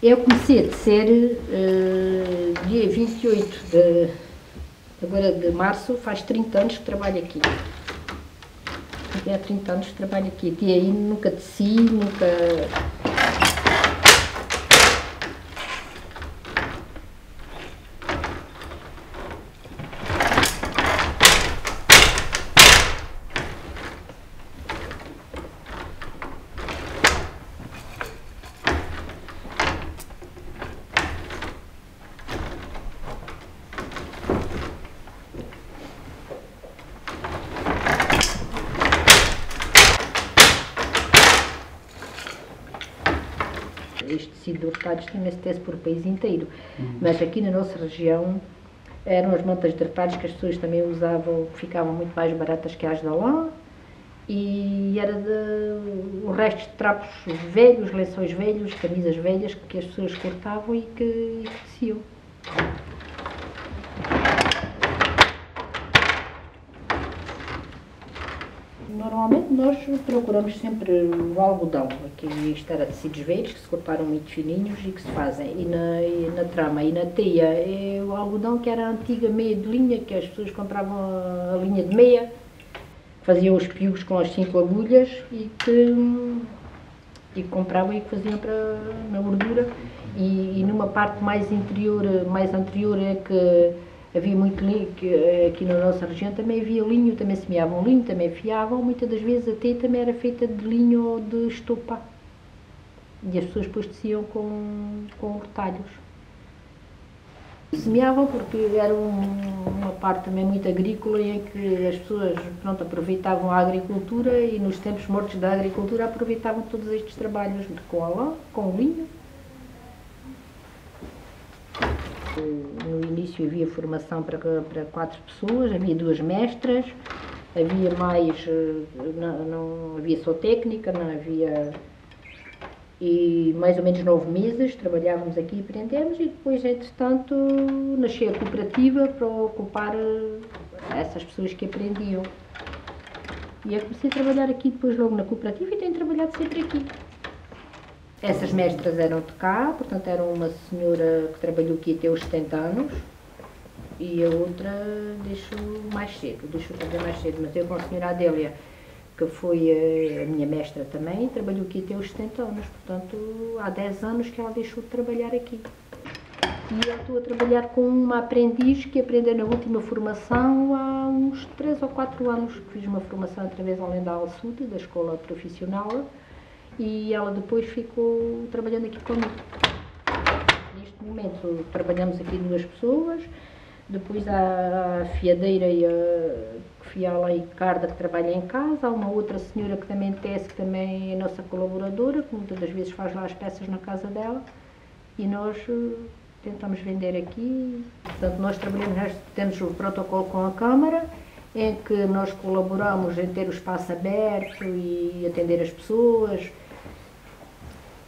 É o que comecei a dizer dia 28 de março, faz 30 anos que trabalho aqui. Até há 30 anos que trabalho aqui. Até aí nunca desci, nunca... Este tecido de tinha-se tecido por o país inteiro, mas aqui na nossa região eram as mantas de retalhos que as pessoas também usavam, ficavam muito mais baratas que as da lã, e era o resto de trapos velhos, lençóis velhos, camisas velhas que as pessoas cortavam e que teciam. Normalmente nós procuramos sempre o algodão, aqui estará tecidos verdes que se cortaram muito fininhos e que se fazem, e na trama e na teia é o algodão que era a antiga meia de linha, que as pessoas compravam a linha de meia, faziam os piugos com as 5 agulhas e compravam e que faziam para, na gordura, e numa parte mais interior, mais anterior é que... Havia muito linho, aqui na nossa região também havia linho, também semeavam linho, também fiavam, muitas das vezes até também era feita de linho ou de estopa. E as pessoas depois teciam com retalhos. Semeavam porque era uma parte também muito agrícola em que as pessoas, pronto, aproveitavam a agricultura e nos tempos mortos da agricultura aproveitavam todos estes trabalhos com a lã, com o linho. No início havia formação para 4 pessoas, havia 2 mestras, havia mais, não havia só técnica, não havia, e mais ou menos 9 meses trabalhávamos aqui e aprendemos, e depois entretanto nasceu a cooperativa para ocupar essas pessoas que aprendiam. E eu comecei a trabalhar aqui depois logo na cooperativa e tenho trabalhado sempre aqui. Essas mestras eram de cá, portanto era uma senhora que trabalhou aqui até os 70 anos e a outra deixou trabalhar mais cedo, mas eu com a senhora Adélia, que foi a minha mestra também, trabalhou aqui até os 70 anos, portanto há 10 anos que ela deixou de trabalhar aqui. E eu estou a trabalhar com uma aprendiz que aprendeu na última formação há uns 3 ou 4 anos, que fiz uma formação através da Alessute, da escola profissional, e ela depois ficou trabalhando aqui comigo. Neste momento trabalhamos aqui 2 pessoas, depois há a fiadeira e a Fiala e Carda que trabalha em casa, há uma outra senhora que também tece, que também é nossa colaboradora, que muitas das vezes faz lá as peças na casa dela, e nós tentamos vender aqui. Portanto, nós trabalhamos, nós temos o protocolo com a Câmara, em que nós colaboramos em ter o espaço aberto e atender as pessoas,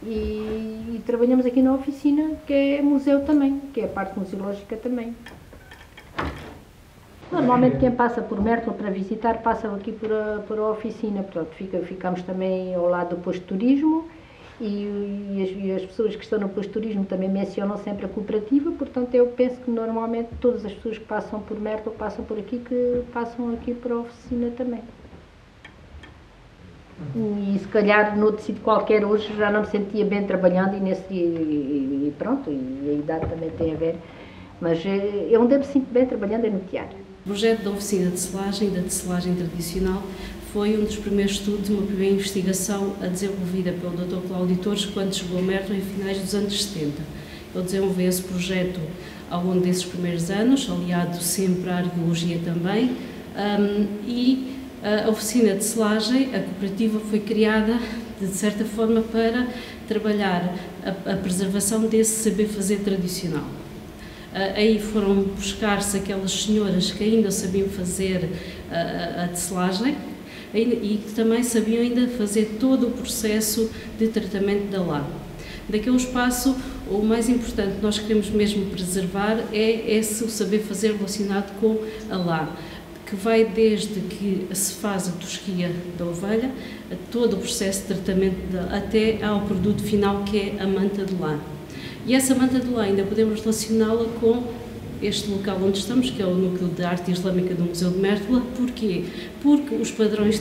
e trabalhamos aqui na oficina, que é museu também, que é a parte museológica também. Normalmente quem passa por Mértola para visitar passa aqui por a oficina, portanto ficamos também ao lado do posto de turismo, e as pessoas que estão no posto de turismo também mencionam sempre a cooperativa, portanto eu penso que normalmente todas as pessoas que passam por Mértola passam por aqui, que passam aqui para a oficina também. E se calhar noutro sítio qualquer hoje já não me sentia bem trabalhando, e pronto, e a idade também tem a ver, mas eu onde me sinto bem trabalhando é no teatro. O projeto da oficina de selagem, da tecelagem tradicional, foi um dos primeiros estudos, uma primeira investigação a desenvolvida pelo Dr. Claudio Torres quando chegou a Mértola em finais dos anos 70. Ele desenvolveu esse projeto ao longo desses primeiros anos, aliado sempre à arqueologia também, e a oficina de selagem, a cooperativa, foi criada de certa forma para trabalhar a preservação desse saber fazer tradicional. Aí foram buscar-se aquelas senhoras que ainda sabiam fazer a tecelagem e que também sabiam ainda fazer todo o processo de tratamento da lã. Daquele espaço, o mais importante que nós queremos mesmo preservar é esse saber fazer relacionado com a lã, que vai desde que se faz a tosquia da ovelha, a todo o processo de tratamento até ao produto final que é a manta de lã. E essa manta do ainda podemos relacioná-la com este local onde estamos, que é o núcleo de arte islâmica do Museu de Mértola. Porquê? Porque os padrões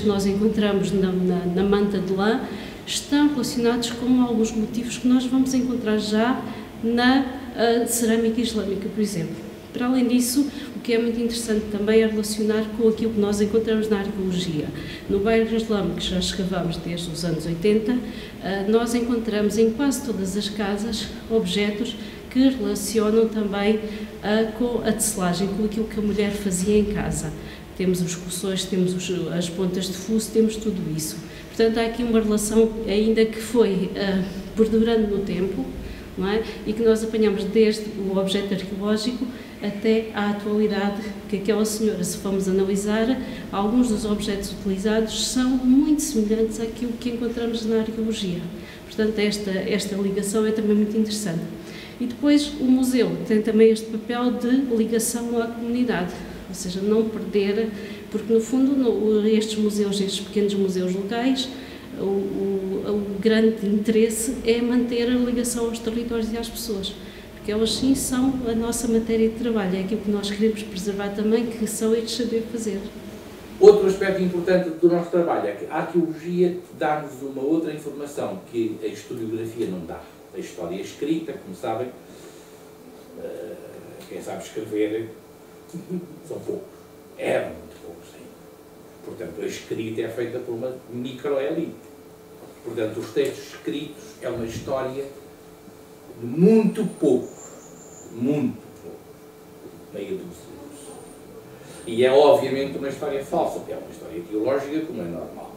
que nós encontramos na manta de lã estão relacionados com alguns motivos que nós vamos encontrar já na cerâmica islâmica, por exemplo. Para além disso, o que é muito interessante também é relacionar com aquilo que nós encontramos na arqueologia. No bairro islâmico, que já escavamos desde os anos 80, nós encontramos em quase todas as casas objetos que relacionam também com a tecelagem, com aquilo que a mulher fazia em casa. Temos os colchões, temos as pontas de fuso, temos tudo isso. Portanto, há aqui uma relação ainda que foi perdurando no tempo, não é? E que nós apanhamos desde o objeto arqueológico até à atualidade, que aquela senhora, se formos analisar, alguns dos objetos utilizados são muito semelhantes àquilo que encontramos na arqueologia. Portanto, esta ligação é também muito interessante. E depois o museu tem também este papel de ligação à comunidade, ou seja, não perder, porque no fundo estes pequenos museus locais, o grande interesse é manter a ligação aos territórios e às pessoas. Que elas sim são a nossa matéria de trabalho, é aquilo que nós queremos preservar também, que são estes saber fazer. Outro aspecto importante do nosso trabalho é que a arqueologia dá-nos uma outra informação que a historiografia não dá. A história escrita, como sabem, quem sabe escrever são poucos, eram muito poucos ainda. Portanto, a escrita é feita por uma microelite. Portanto, os textos escritos é uma história de muito pouco, meia dúzia. E é obviamente uma história falsa, porque é uma história teológica, como é normal.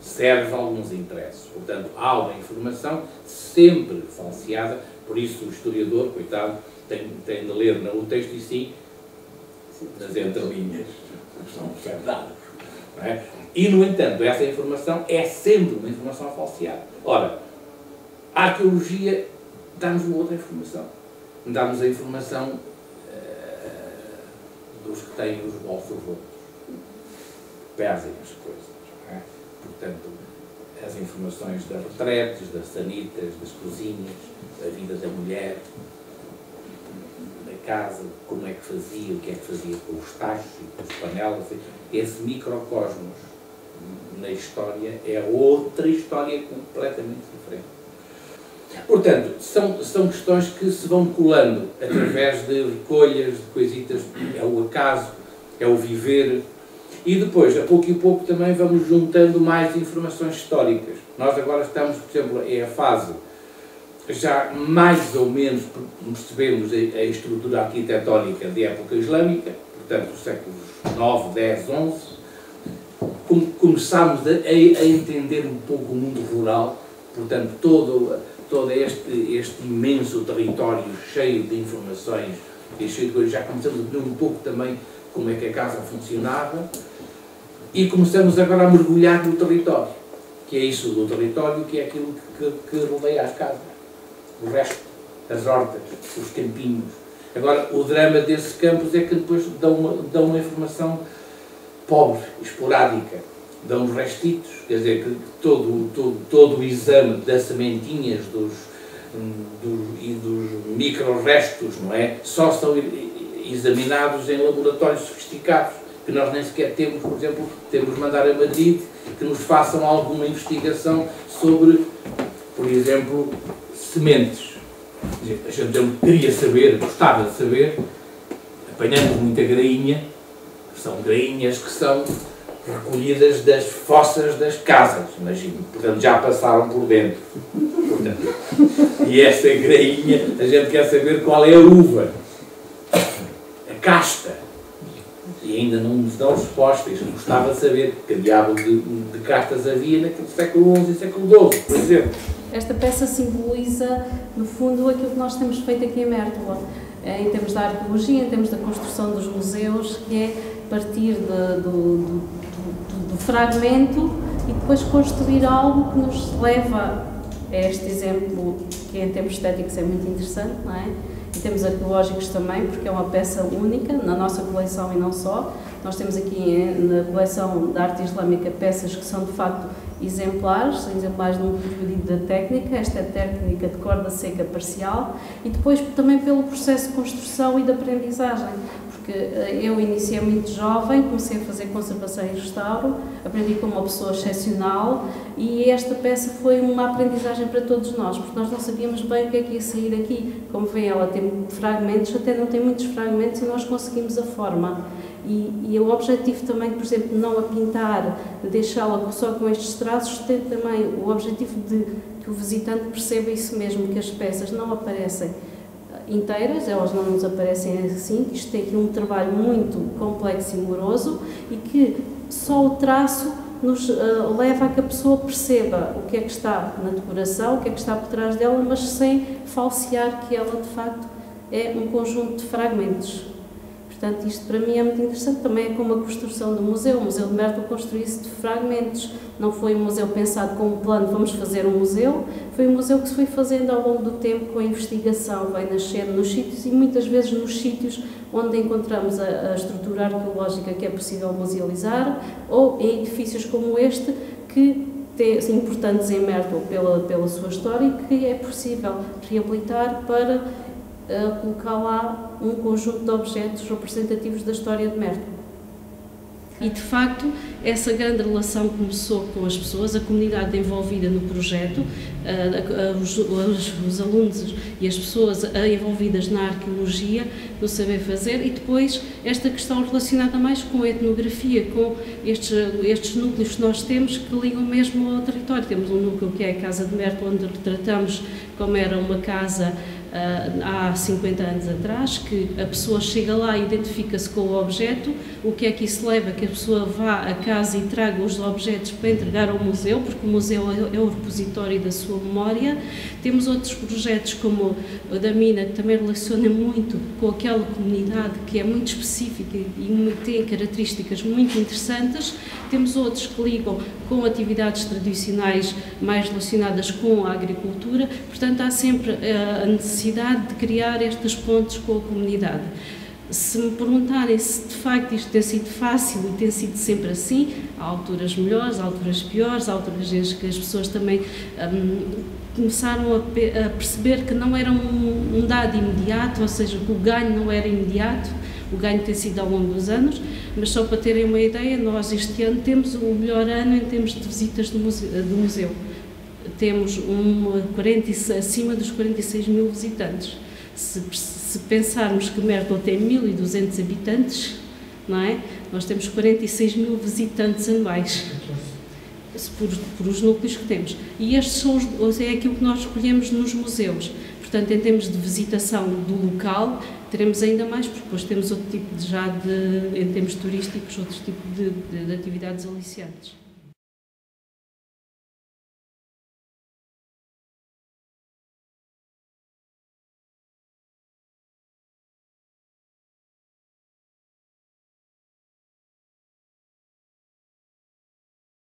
Serve a alguns interesses. Portanto, há uma informação sempre falseada, por isso o historiador, coitado, tem de ler o texto e sim, nas entrelinhas, não percebe nada. Não é? E, no entanto, essa informação é sempre uma informação falseada. Ora, a arqueologia dá-nos uma outra informação. Dá-nos a informação dos que têm os bolsos rotos. Pesem as coisas. Não é? Portanto, as informações das retretes, das sanitas, das cozinhas, da vida da mulher, da casa, como é que fazia, o que é que fazia com os tachos e com as panelas. Esse microcosmos na história é outra história completamente diferente. Portanto, são questões que se vão colando através de recolhas, de coisitas, é o acaso, é o viver. E depois, a pouco e pouco, também vamos juntando mais informações históricas. Nós agora estamos, por exemplo, é a fase, já mais ou menos percebemos a estrutura arquitetónica da época islâmica, portanto, dos séculos IX, X, XI. Começámos a entender um pouco o mundo rural, portanto, todo este imenso território cheio de informações e cheio de coisas. Já começamos a ver um pouco também como é que a casa funcionava e começamos agora a mergulhar no território, que é isso do território, que é aquilo que rodeia as casas, o resto, as hortas, os campinhos. Agora, o drama desses campos é que depois dão uma informação pobre, esporádica. Dão os restitos, quer dizer, que todo o exame das sementinhas e dos microrestos, não é? Só são examinados em laboratórios sofisticados, que nós nem sequer temos. Por exemplo, temos de mandar a Madrid que nos façam alguma investigação sobre, por exemplo, sementes. A gente queria saber, gostava de saber, apanhando muita grainha, são grainhas que são recolhidas das fossas das casas, imagino. Portanto, já passaram por dentro. E essa grainha, a gente quer saber qual é a uva, a casta. E ainda não nos dão respostas. Gostava de saber que diabo de castas havia naquele século XI e século XII, por exemplo. Esta peça simboliza, no fundo, aquilo que nós temos feito aqui em Mértola, em termos da arqueologia, em termos da construção dos museus, que é partir do fragmento e depois construir algo que nos leva a este exemplo, que em termos estéticos é muito interessante, não é? Em termos arqueológicos também, porque é uma peça única na nossa coleção e não só. Nós temos aqui na coleção da arte islâmica peças que são de facto exemplares de um pedido da técnica, esta é a técnica de corda seca parcial, e depois também pelo processo de construção e de aprendizagem, porque eu iniciei muito jovem, comecei a fazer conservação e restauro, aprendi com uma pessoa excepcional, e esta peça foi uma aprendizagem para todos nós, porque nós não sabíamos bem o que é que ia sair aqui. Como vêem, ela tem fragmentos, até não tem muitos fragmentos, e nós conseguimos a forma. E o objetivo também, por exemplo, não a pintar, deixá-la só com estes traços, tem também o objetivo de que o visitante perceba isso mesmo, que as peças não aparecem inteiras, elas não nos aparecem assim, que isto tem aqui um trabalho muito complexo e moroso, e que só o traço nos leva a que a pessoa perceba o que é que está na decoração, o que é que está por trás dela, mas sem falsear que ela, de facto, é um conjunto de fragmentos. Portanto, isto para mim é muito interessante, também é como a construção do museu. O Museu de Mértola construiu-se de fragmentos, não foi um museu pensado com um plano, vamos fazer um museu, foi um museu que se foi fazendo ao longo do tempo com a investigação, vai nascendo nos sítios e muitas vezes nos sítios onde encontramos a estrutura arqueológica que é possível musealizar, ou em edifícios como este, que são importantes em Mértola pela sua história e que é possível reabilitar para colocar lá um conjunto de objetos representativos da história de Mértola. E, de facto, essa grande relação começou com as pessoas, a comunidade envolvida no projeto, os alunos e as pessoas envolvidas na arqueologia, no saber fazer, e depois esta questão relacionada mais com a etnografia, com estes núcleos que nós temos que ligam mesmo ao território. Temos um núcleo que é a Casa de Mértola, onde retratamos como era uma casa há 50 anos atrás, que a pessoa chega lá e identifica-se com o objeto, o que é que isso leva, que a pessoa vá a casa e traga os objetos para entregar ao museu, porque o museu é o repositório da sua memória. Temos outros projetos como o da mina, que também relaciona muito com aquela comunidade, que é muito específica e tem características muito interessantes. Temos outros que ligam com atividades tradicionais mais relacionadas com a agricultura. Portanto, há sempre a necessidade de criar estas pontes com a comunidade. Se me perguntarem se de facto isto tem sido fácil, e tem sido sempre assim, há alturas melhores, há alturas piores, há alturas em que as pessoas também começaram a perceber que não era um dado imediato, ou seja, que o ganho não era imediato, o ganho tem sido ao longo dos anos, mas só para terem uma ideia, nós este ano temos o melhor ano em termos de visitas do museu. Temos acima dos 46 mil visitantes. Se pensarmos que Mértola tem 1.200 habitantes, não é? Nós temos 46 mil visitantes anuais, por os núcleos que temos. E estes são é aquilo que nós escolhemos nos museus. Portanto, em termos de visitação do local, teremos ainda mais, porque depois temos outro tipo em termos turísticos, outros tipos de atividades aliciantes.